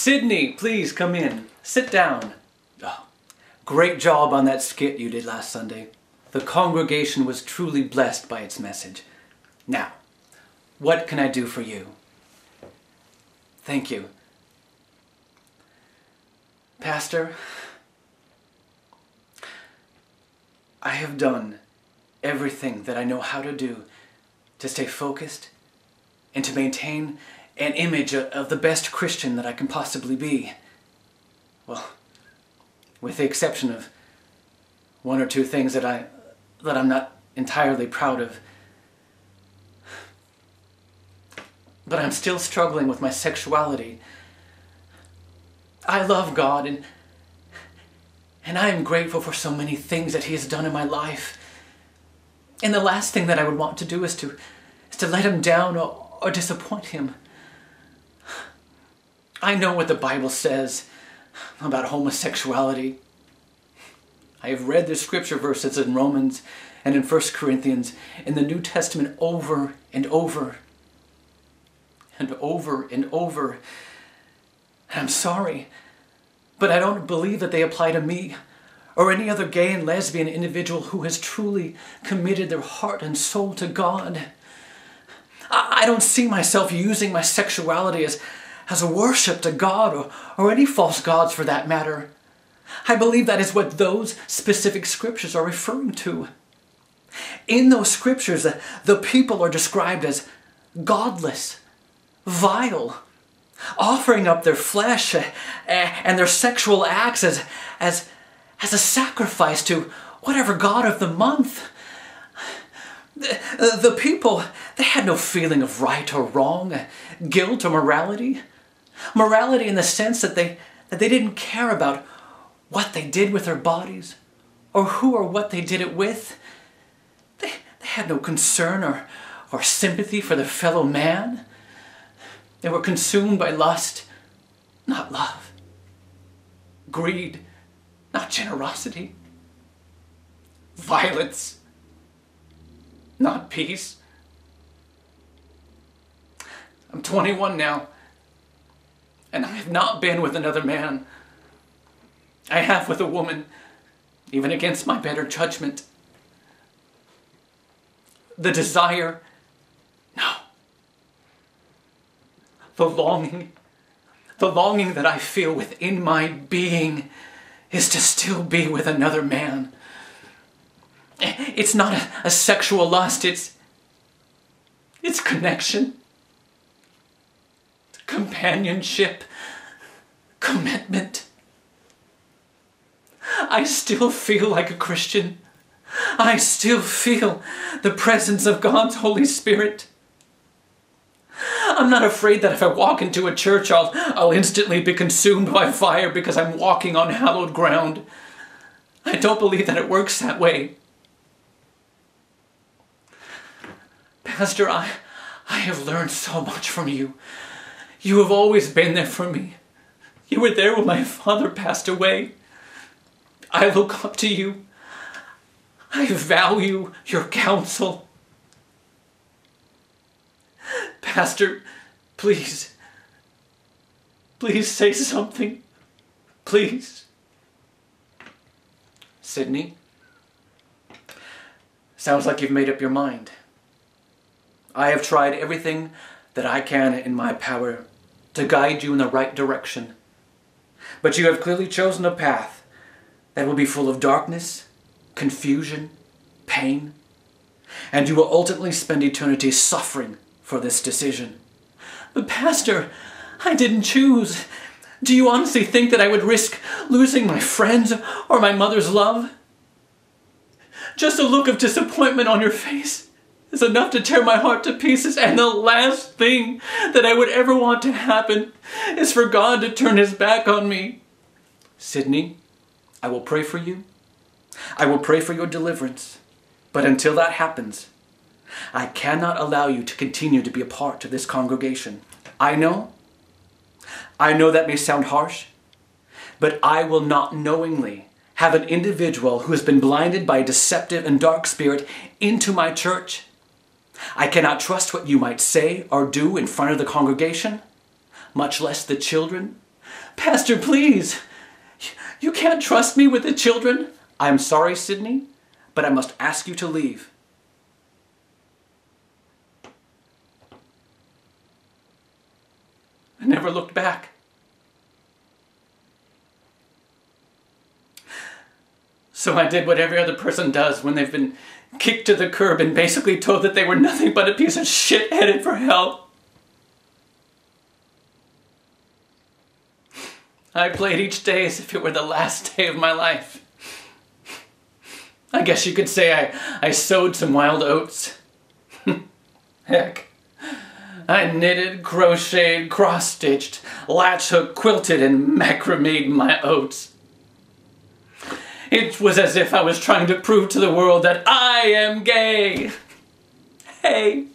Sidney, please come in. Sit down. Oh, great job on that skit you did last Sunday. The congregation was truly blessed by its message. Now, what can I do for you? Thank you. Pastor, I have done everything that I know how to do to stay focused and to maintain an image of the best Christian that I can possibly be. Well, with the exception of one or two things that I'm not entirely proud of. But I'm still struggling with my sexuality. I love God, and I am grateful for so many things that He has done in my life. And the last thing that I would want to do is to let Him down or disappoint Him. I know what the Bible says about homosexuality. I have read the scripture verses in Romans and in 1 Corinthians in the New Testament over and over and over and over. And I'm sorry, but I don't believe that they apply to me or any other gay and lesbian individual who has truly committed their heart and soul to God. I don't see myself using my sexuality as a worship to God or any false gods for that matter. I believe that is what those specific scriptures are referring to. In those scriptures, the people are described as godless, vile, offering up their flesh and their sexual acts as a sacrifice to whatever god of the month. The people, they had no feeling of right or wrong, guilt or morality. Morality in the sense that they didn't care about what they did with their bodies, or who or what they did it with. They had no concern or sympathy for their fellow man. They were consumed by lust, not love. Greed, not generosity. Violence, not peace. I'm 21 now, and I have not been with another man. I have with a woman, even against my better judgment. The desire, no. The longing that I feel within my being is to still be with another man. It's not a sexual lust, it's connection, companionship, commitment. I still feel like a Christian. I still feel the presence of God's Holy Spirit. I'm not afraid that if I walk into a church, I'll instantly be consumed by fire because I'm walking on hallowed ground. I don't believe that it works that way. Pastor, I have learned so much from you. You have always been there for me. You were there when my father passed away. I look up to you. I value your counsel. Pastor, please, please say something. Please. Sidney, sounds like you've made up your mind. I have tried everything that I can in my power to guide you in the right direction. But you have clearly chosen a path that will be full of darkness, confusion, pain, and you will ultimately spend eternity suffering for this decision. But Pastor, I didn't choose. Do you honestly think that I would risk losing my friends or my mother's love? Just a look of disappointment on your face is enough to tear my heart to pieces, and the last thing that I would ever want to happen is for God to turn His back on me. Sidney, I will pray for you. I will pray for your deliverance. But until that happens, I cannot allow you to continue to be a part of this congregation. I know that may sound harsh, but I will not knowingly have an individual who has been blinded by a deceptive and dark spirit into my church. I cannot trust what you might say or do in front of the congregation, much less the children, Pastor, please, you can't trust me with the children. I'm sorry, Sidney, but I must ask you to leave. I never looked back. So I did what every other person does when they've been kicked to the curb and basically told that they were nothing but a piece of shit headed for hell. I played each day as if it were the last day of my life. I guess you could say I sowed some wild oats. Heck. I knitted, crocheted, cross-stitched, latch-hook quilted, and macrameed my oats. It was as if I was trying to prove to the world that I am gay. Hey.